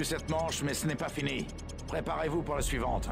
perdu cette manche, mais ce n'est pas fini. Préparez-vous pour la suivante.